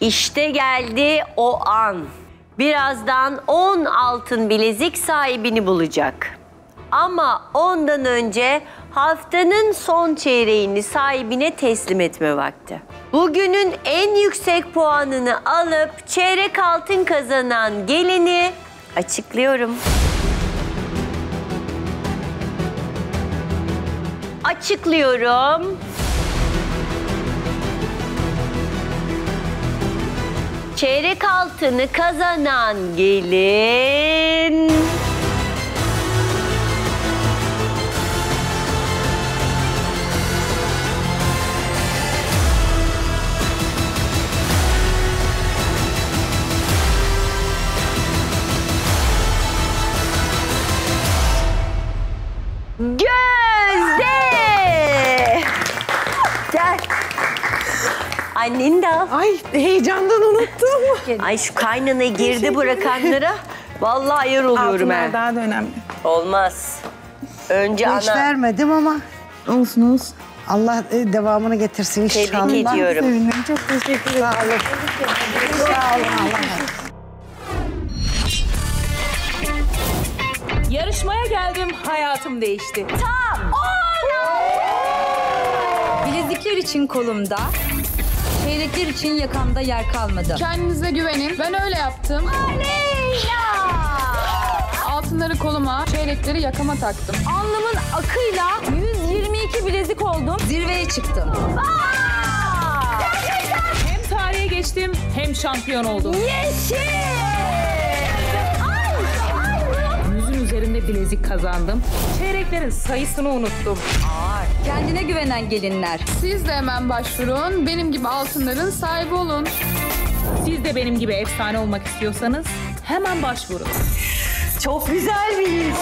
İşte geldi o an. Birazdan 10 altın bilezik sahibini bulacak. Ama ondan önce haftanın son çeyreğini sahibine teslim etme vakti. Bugünün en yüksek puanını alıp çeyrek altın kazanan gelini açıklıyorum. Açıklıyorum. Çeyrek altını kazanan gelin... Gözde! Gel. Anneni de al. Ay heyecandan unuttum. Ay şu kaynanayı geride bırakanlara vallahi ayar oluyorum ben. Altınlar daha da önemli. Olmaz. Önce hiç ana. Hiç vermedim ama olsun olsun. Allah devamını getirsin inşallah. Tebrik ediyorum. Sevindim. Çok teşekkürler. Sağ olun. Sağ olun. Allah. Yarışmaya geldim, hayatım değişti. Tam 10! Bilezikler için kolumda, çeyrekler için yakamda yer kalmadı. Kendinize güvenin, ben öyle yaptım. Aleyna! Altınları koluma, çeyrekleri yakama taktım. Alnımın akıyla 122 bilezik oldum, zirveye çıktım. Gerçekten! Hem tarihe geçtim, hem şampiyon oldum. Yeşil! Üzerinde bilezik kazandım. Çeyreklerin sayısını unuttum. Ağır. Kendine güvenen gelinler. Siz de hemen başvurun. Benim gibi altınların sahibi olun. Siz de benim gibi efsane olmak istiyorsanız hemen başvurun. Çok güzel bir iş.